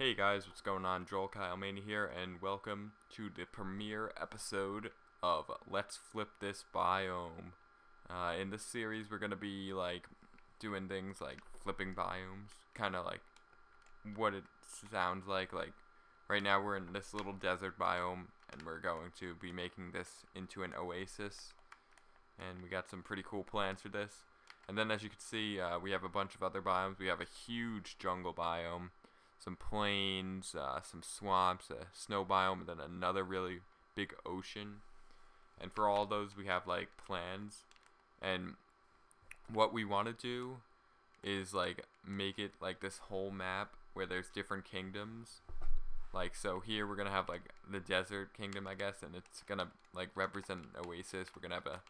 Hey guys, what's going on? Joel Kyle Mania here, and welcome to the premiere episode of Let's Flip This Biome. In this series, we're gonna be like doing things like flipping biomes, kind of like what it sounds like. Like right now, we're in this little desert biome, and we're going to be making this into an oasis. And we got some pretty cool plans for this. And then, as you can see, we have a bunch of other biomes. We have a huge jungle biome, some plains, some swamps, a snow biome, and then another really big ocean. And for all those, we have like plans. And what we want to do is like make it like this whole map where there's different kingdoms. Like, so here we're gonna have like the desert kingdom, I guess, and it's gonna like represent an oasis. We're gonna have a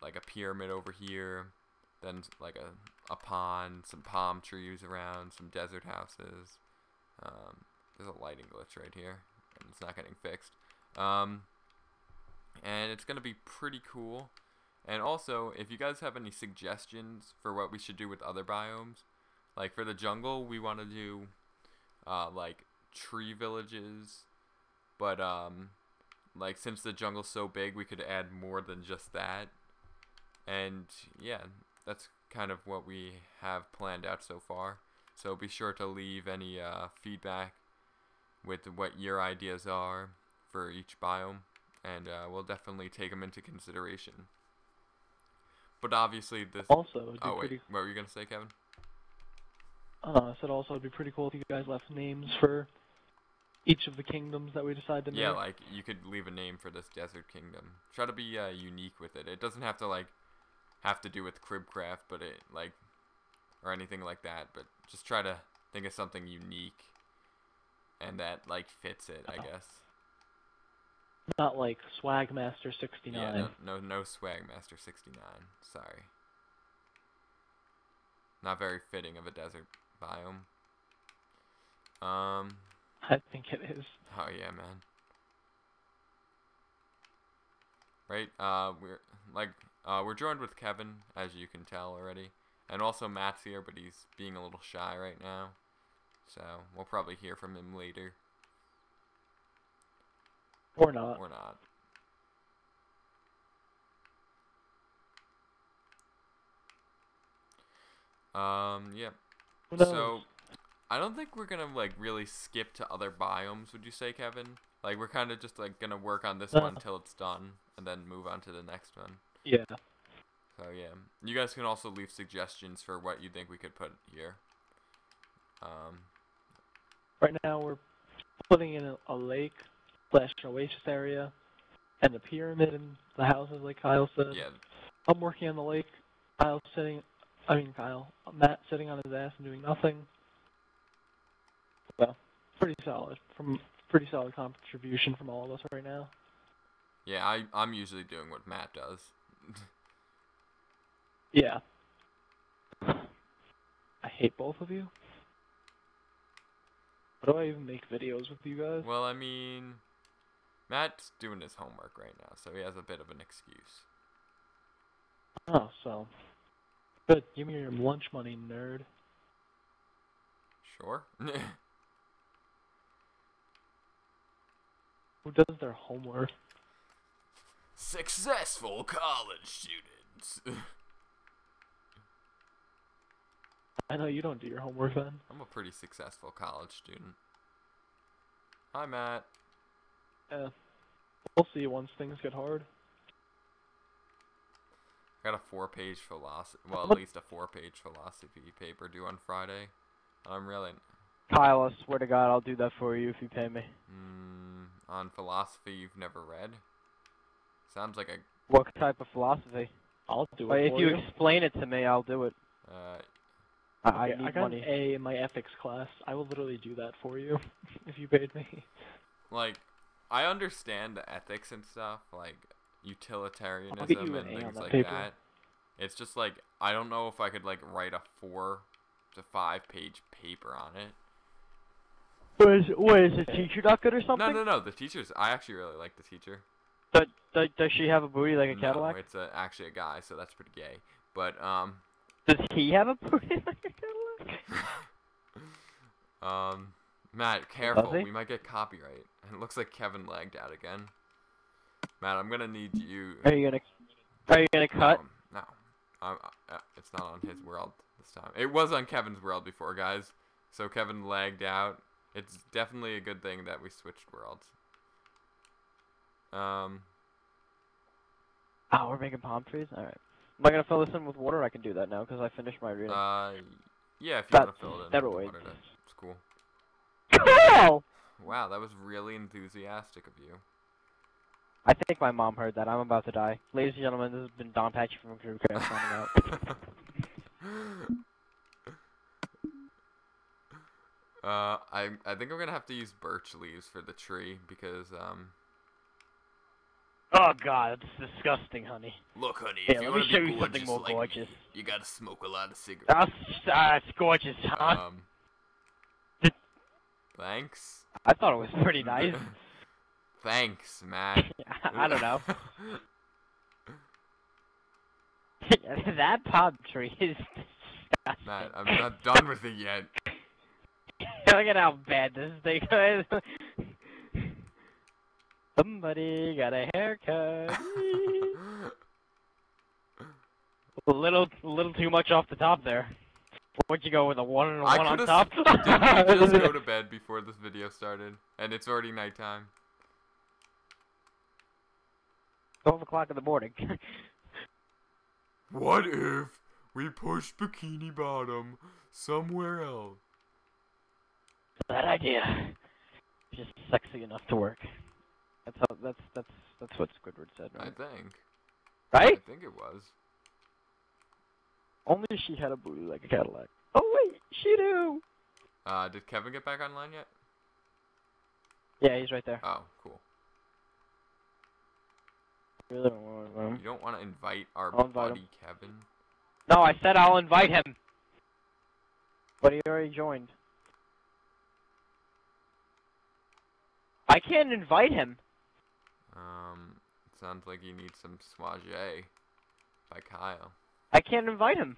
like a pyramid over here, then like a pond, some palm trees around, some desert houses. There's a lighting glitch right here, and it's not getting fixed. And it's gonna be pretty cool. And also, if you guys have any suggestions for what we should do with other biomes, like for the jungle, we want to do like tree villages, but like since the jungle's so big, we could add more than just that. And yeah, that's kind of what we have planned out so far. So be sure to leave any feedback with what your ideas are for each biome, and we'll definitely take them into consideration. But obviously this also, oh wait, what were you gonna say, Kevin? I said also it'd be pretty cool if you guys left names for each of the kingdoms that we decide to make. Yeah, like you could leave a name for this desert kingdom. Try to be unique with it. It doesn't have to like do with Cribcraft, but it like or anything like that. But just try to think of something unique and that like fits it, I guess. Not like Swagmaster 69. Yeah, no Swagmaster 69. Sorry. Not very fitting of a desert biome. I think it is. Oh yeah, man. Right? We're joined with Kevin, as you can tell already, and also Matt's here, but he's being a little shy right now, so we'll probably hear from him later. Or not. Or not. Yeah. So, I don't think we're gonna like really skip to other biomes. Would you say, Kevin? Like we're kind of just like gonna work on this one until it's done, and then move on to the next one. Yeah. So yeah, you guys can also leave suggestions for what you think we could put here. Right now we're putting in a lake slash oasis area, and the pyramid and the houses, like Kyle said. Yeah. I'm working on the lake. Matt sitting on his ass and doing nothing. Well, pretty solid contribution from all of us right now. Yeah, I'm usually doing what Matt does. Yeah. I hate both of you. How do I even make videos with you guys? Well, I mean, Matt's doing his homework right now, so he has a bit of an excuse. Oh, so. Good. Give me your lunch money, nerd. Sure. Who does their homework? Successful college students. I know you don't do your homework, then. I'm a pretty successful college student. Hi, Matt. Yeah. We'll see once things get hard. I got a four-page philosophy, well, at least a four-page philosophy paper due on Friday. I'm really... Kyle, I swear to God, I'll do that for you if you pay me. On philosophy you've never read? Sounds like a... What type of philosophy? I'll do it for you. If you explain it to me, I'll do it. I got an A in my ethics class. I will literally do that for you if you paid me. Like, I understand the ethics and stuff, like utilitarianism and things like that. It's just like I don't know if I could like write a 4- to 5-page paper on it. What is the teacher not good or something? No. The teacher's. I actually really like the teacher. Does she have a booty like a Cadillac? No, it's actually a guy, so that's pretty gay. But Does he have a booty like a Cadillac? Matt, careful. We might get copyright. And it looks like Kevin lagged out again. Matt, I'm gonna need you. Are you gonna cut? No. It's not on his world this time. It was on Kevin's world before, guys. So Kevin lagged out. It's definitely a good thing that we switched worlds. Oh, we're making palm trees? Alright. Am I gonna fill this in with water? I can do that now, because I finished my reading. Yeah, if you want to fill it in with water, it's cool. Cool! Wow, that was really enthusiastic of you. I think my mom heard that. I'm about to die. Ladies and gentlemen, this has been Don Patchy from Cribcraft signing out. I think I'm gonna have to use birch leaves for the tree, because, Oh god, that's disgusting, honey. Look, honey, if you wanna be gorgeous like me, you gotta smoke a lot of cigarettes. That's gorgeous, huh? Thanks? I thought it was pretty nice. Thanks, Matt. I don't know. That palm tree is disgusting. Matt, I'm not done with it yet. Look at how bad this thing is. Somebody got a haircut. a little too much off the top there. Why'd you go with a one and a one on top? Didn't you just go to bed before this video started? And it's already nighttime. 12 o'clock in the morning. What if we push Bikini Bottom somewhere else? That idea. Just sexy enough to work. That's how. That's what Squidward said, right? I think. Right? I think it was. Only she had a booty like a Cadillac. Oh wait, she do. Did Kevin get back online yet? Yeah, he's right there. Oh, cool. Really don't want to. You don't want to invite our buddy Kevin? No, I said I'll invite him. But he already joined. I can't invite him. It sounds like you need some soiree by Kyle. I can't invite him.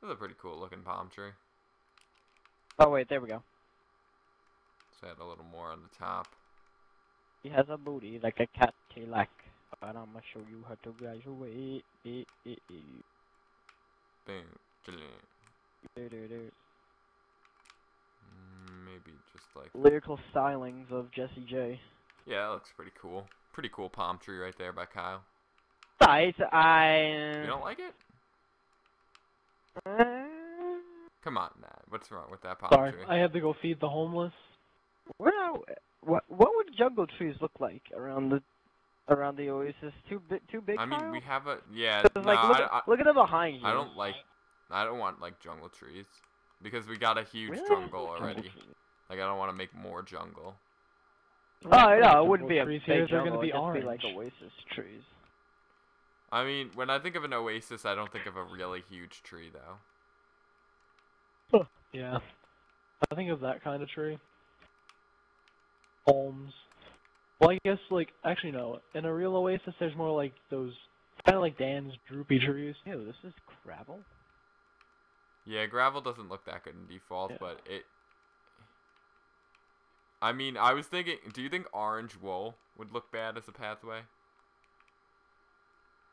This is a pretty cool looking palm tree. Oh wait, there we go. Let's add a little more on the top. He has a booty like a Cadillac, but I'm gonna show you how to graduate. Maybe just like lyrical stylings of Jesse J. Yeah, that looks pretty cool. Pretty cool palm tree right there by Kyle. You don't like it? Come on, Matt. What's wrong with that palm tree? Sorry, I had to go feed the homeless. What would jungle trees look like around the oasis? Too big. I mean, Kyle? We have a no, like, look at them behind you. I don't want like jungle trees because we got a huge jungle already. Like I don't want to make more jungle. Oh no, it wouldn't be a big jungle. They're gonna be orange. It'd just be like oasis trees. I mean, when I think of an oasis, I don't think of a really huge tree, though. Huh. Yeah. I think of that kind of tree. Palms. Well, I guess, like, actually, no. In a real oasis, there's more like those, kind of like Dan's droopy trees. Ew, this is gravel? Yeah, gravel doesn't look that good in default, but it... I mean, I was thinking, do you think orange wool would look bad as a pathway?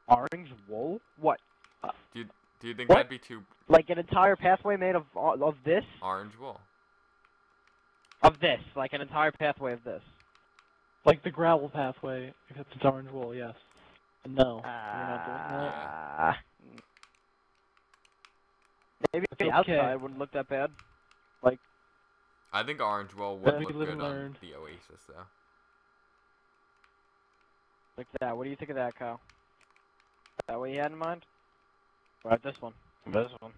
Orange wool? What? Do you think that'd be too... Like an entire pathway made of this? Orange wool. Of this. Like an entire pathway of this. Like the gravel pathway, except it's orange wool, yes. No. You're not doing that. Maybe the outside wouldn't look that bad. Like... I think orange wool would look good on the oasis, though. Like that. What do you think of that, Kyle? Is that what you had in mind? Right, this one. This one.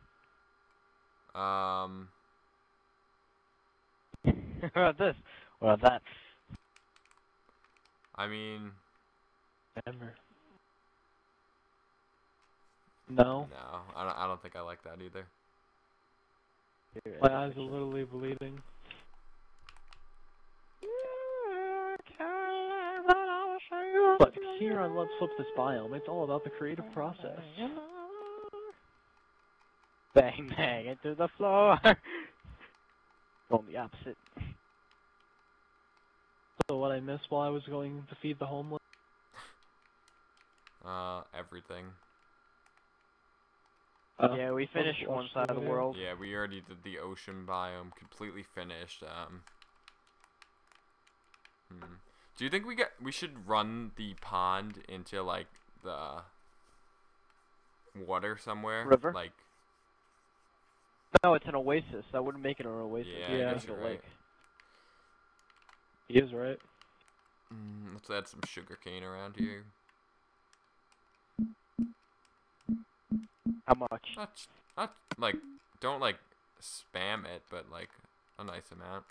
What about this? What about that? I mean... Denver. No. No, I don't think I like that either. My eyes are literally bleeding. But here on Let's Flip This Biome, it's all about the creative process. Bang, bang, into the floor! going the opposite. So what I missed while I was going to feed the homeless? Everything. Yeah, we finished one side of the world. Yeah, we already did the ocean biome, completely finished. Do you think we should run the pond into like the water somewhere? River? Like. No, it's an oasis. I wouldn't make it an oasis. Yeah, it's a lake. He is right. Let's add some sugar cane around here. How much? Not like, don't like spam it, but like a nice amount.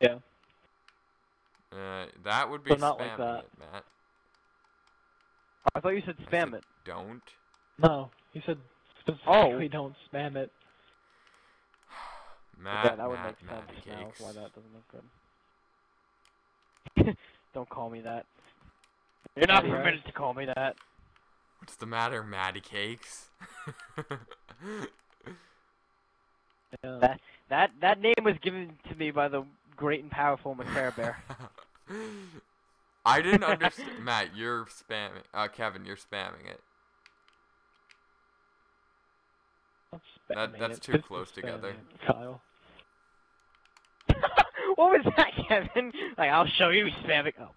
Yeah. That would be so not spam like that. It, Matt. I thought you said spam it. Don't. No, you said specifically don't spam it. Matt, that would make sense now why that doesn't look good. Don't call me that. You're not permitted to call me that. What's the matter, Matty Cakes? That name was given to me by the great and powerful McFair Bear. I didn't understand. Matt, you're spamming. Kevin, you're spamming it. That's too close together. Kyle. What was that, Kevin? Like, I'll show you spamming. Oh.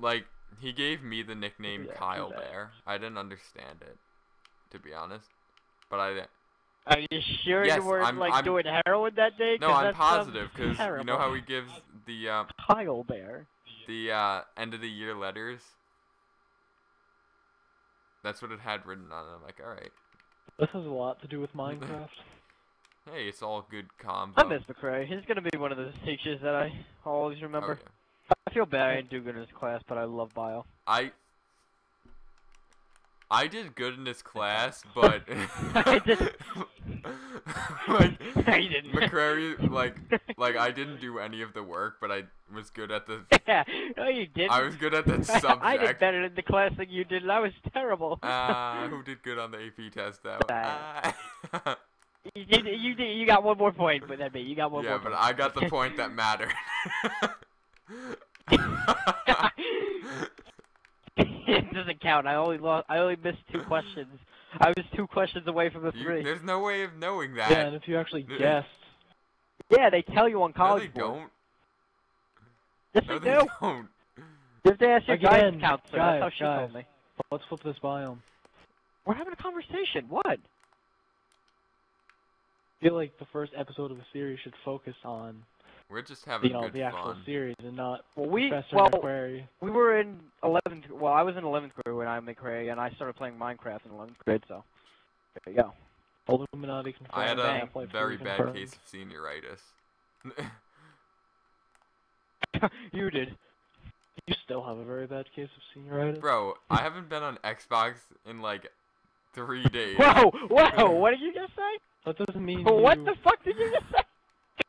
Like, he gave me the nickname Kyle Bear. I didn't understand it, to be honest. But I didn't. Are you sure you weren't, like, doing heroin that day? No, I'm positive, because you know how he gives the, Kyle Bear. The, end-of-the-year letters? That's what it had written on it. I'm like, alright. This has a lot to do with Minecraft. Hey, it's all good combo. I miss McCrary. He's gonna be one of those teachers that I always remember. Oh, yeah. I feel bad I didn't do good in this class, but I love bio. I did good in this class, but I didn't. Like, I didn't. McCrary, like I didn't do any of the work, but I was good at the. Yeah, no, you didn't. I was good at that subject. I did better in the class than you did, and I was terrible. Who did good on the AP test though? You did. You got one more point, but that me. You got one more. Yeah, but I got the point that mattered. It doesn't count. I only missed 2 questions. I was 2 questions away from the 3. There's no way of knowing that. Yeah, and if you actually guessed. Yeah, they tell you on college board. No, they don't. Yes, they do. Don't. If they ask your guidance counselor, that's how she told me. Let's flip this biome. We're having a conversation. What? I feel like the first episode of a series should focus on. We're just having good the actual fun. Series and not Professor McQuarrie. We were in 11th. Well, I was in 11th grade when I McQuarrie, and I started playing Minecraft in 11th grade. So there you go. Illuminati. I had a very bad case of senioritis. You did. You still have a very bad case of senioritis. Bro, I haven't been on Xbox in like 3 days. Whoa, whoa! What did you just say? That doesn't mean. What the fuck did you just say?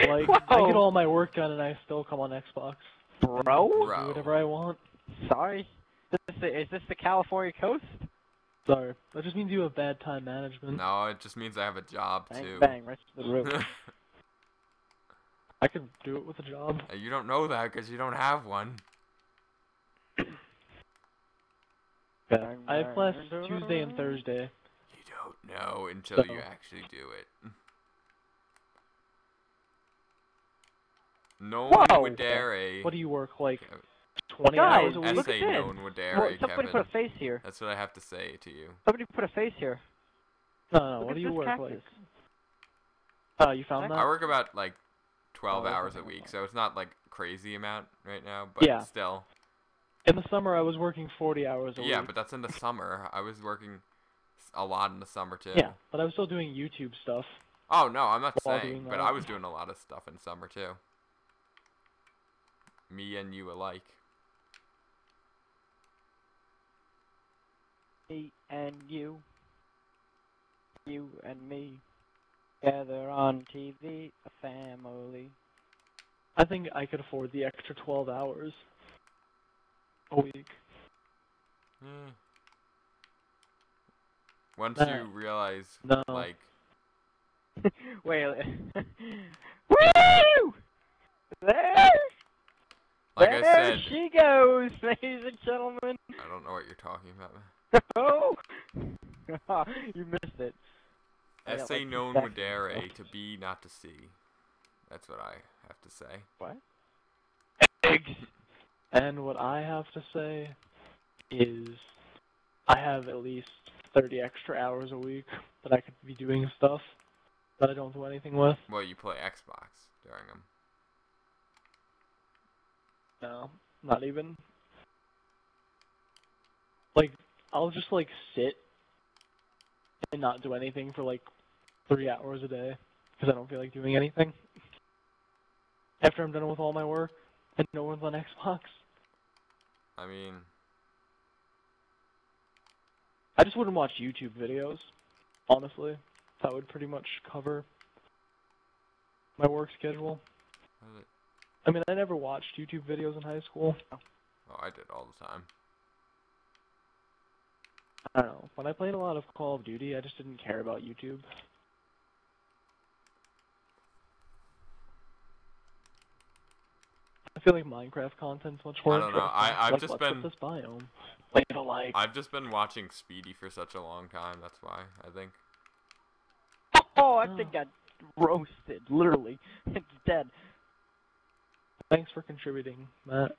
Like, I get all my work done and I still come on Xbox. Bro? Do whatever I want. Sorry. Is this the California coast? Sorry. That just means you have bad time management. No, it just means I have a job, too. Bang, right to the roof. I could do it with a job. You don't know that because you don't have one. I have class Tuesday and Thursday. You don't know until you actually do it. No one would dare a... What do you work, like, 20 hours a week? Look at this. No one would dare a, somebody put a face here. That's what I have to say to you. Somebody put a face here. No, what do you work like? Oh, you found that? I work about, like, 12 hours a week, so it's not, like, crazy amount right now, but still. In the summer, I was working 40 hours a week. Yeah, but that's in the summer. I was working a lot in the summer, too. Yeah, but I was still doing YouTube stuff. Oh, no, I'm not saying, but I was doing a lot of stuff in summer, too. Me and you alike. Me and you. You and me. Together on TV, a family. I think I could afford the extra 12 hours a week. Once you realize, no. Like... Wait... Woo! There! Like there I said, she goes, ladies and gentlemen! I don't know what you're talking about. Oh! You missed it. Essay known modere, to be, not to see. That's what I have to say. What? And what I have to say is I have at least 30 extra hours a week that I could be doing stuff that I don't do anything with. Well, you play Xbox during them. No, not even. Like, I'll just, like, sit and not do anything for, like, 3 hours a day because I don't feel like doing anything after I'm done with all my work and no one's on Xbox. I mean... I just wouldn't watch YouTube videos, honestly. That would pretty much cover my work schedule. I mean, I never watched YouTube videos in high school. Oh, I did all the time. I don't know. When I played a lot of Call of Duty, I just didn't care about YouTube. I feel like Minecraft content's much more interesting. I don't know. I've just been... Let's Flip This Biome. Like. I've just been watching Speedy for such a long time, that's why, I think. Oh, I think I roasted, literally. It's dead. Thanks for contributing, Matt.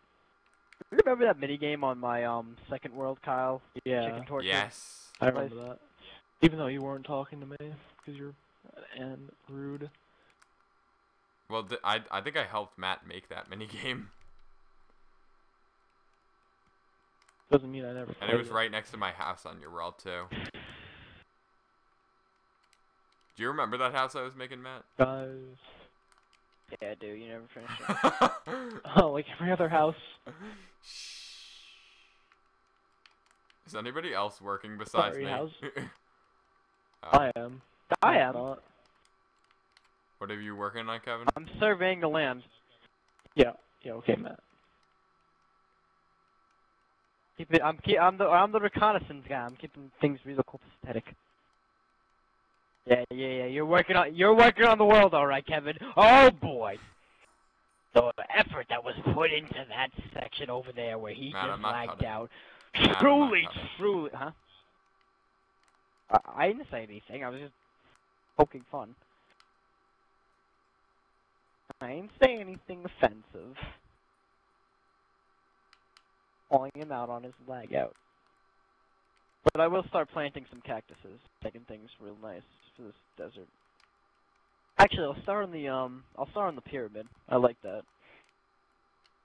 Remember that minigame on my second world, Kyle? Yeah. Chicken torture? Yes. I remember that. Even though you weren't talking to me, because you're rude. Well, I think I helped Matt make that minigame. Doesn't mean I never. And it was right next to my house on your world too. Do you remember that house I was making, Matt? Yeah, dude, you never finished it. Oh, like every other house. Is anybody else working besides me? House. I am. What are you working on, Kevin? I'm surveying the land. Yeah. Yeah. Okay, Matt. Keep it, I'm the reconnaissance guy. I'm keeping things real cool, aesthetic. Yeah. You're working on the world, all right, Kevin. Oh boy, the effort that was put into that section over there where he just lagged out. Truly, huh? I didn't say anything. I was just poking fun. I didn't say anything offensive. Calling him out on his lag out. But I will start planting some cactuses, making things real nice for this desert. Actually, I'll start on the pyramid. I like that. Is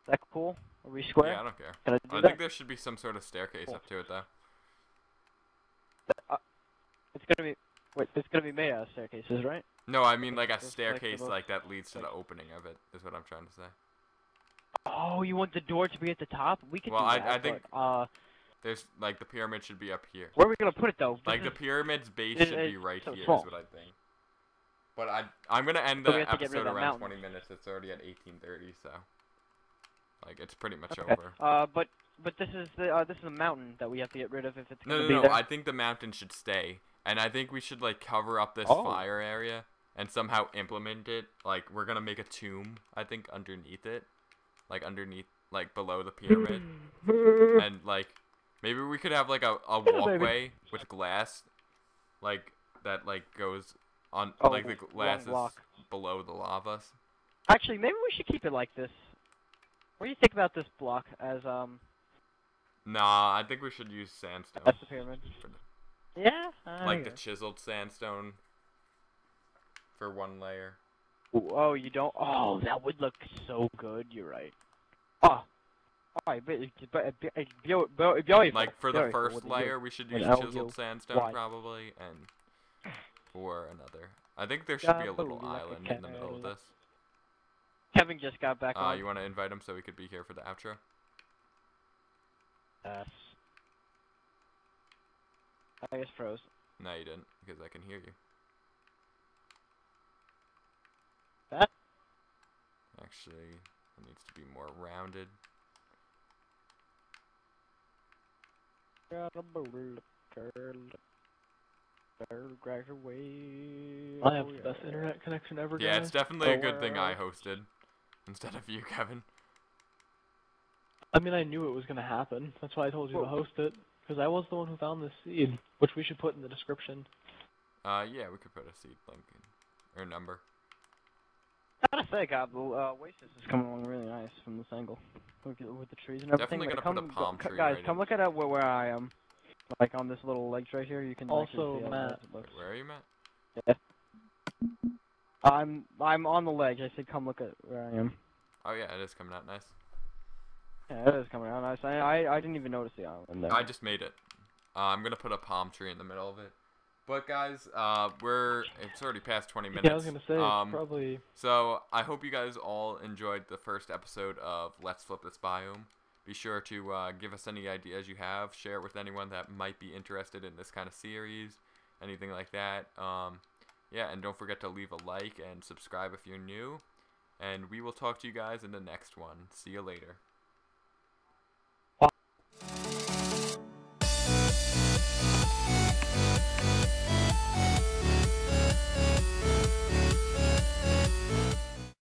that cool? Are we square? Yeah, I don't care. I think there should be some sort of staircase up to it, though. It's gonna be made out of staircases, right? No, I mean like a staircase like that leads to the opening of it. Is what I'm trying to say. Oh, you want the door to be at the top? We can do that. Well, I think there's like the pyramid should be up here. Where are we gonna put it though? The pyramid's base should be right here. Is what I think. But I'm gonna end the episode around 20 minutes. It's already at 18:30, so like it's pretty much over. But this is a mountain that we have to get rid of if it's gonna be there. No. I think the mountain should stay, and I think we should like cover up this fire area and somehow implement it. Like we're gonna make a tomb, I think, underneath it. Like, underneath, like, below the pyramid. And, like, maybe we could have, like, a walkway with glass, like, that, like, goes on, like, the glass is below the lava. Actually, maybe we should keep it like this. What do you think about this block as, Nah, I think we should use sandstone. That's the pyramid. Yeah? Like, the chiseled sandstone for one layer. Oh, you don't? Oh, that would look so good. You're right. Oh. Alright, but like, for the first layer, we should use chiseled sandstone, probably, and for another. I think there should be a little island in the middle of this. Kevin just got back on. You want to invite him so he could be here for the outro? Yes. I guess froze. No, you didn't, because I can hear you. That? Actually, it needs to be more rounded. I have the best internet connection ever. Yeah, it's definitely a good thing I hosted instead of you, Kevin. I mean, I knew it was gonna happen. That's why I told you to host it, because I was the one who found this seed, which we should put in the description. Yeah, we could put a seed link in, or number. I gotta say, God, the oasis is coming along really nice from this angle, with the trees and everything. Definitely gonna put a palm tree. Guys, come look at where I am, like on this little ledge right here. You can also see Matt. Where are you, Matt? Yeah. I'm on the ledge. I said, come look at where I am. Oh yeah, it is coming out nice. Yeah, it is coming out nice. I didn't even notice the island there. I just made it. I'm gonna put a palm tree in the middle of it. But guys, it's already past 20 minutes. Yeah, I was gonna say probably. So I hope you guys all enjoyed the first episode of Let's Flip This Biome. Be sure to give us any ideas you have. Share it with anyone that might be interested in this kind of series, anything like that. Yeah, and don't forget to leave a like and subscribe if you're new. And we will talk to you guys in the next one. See you later.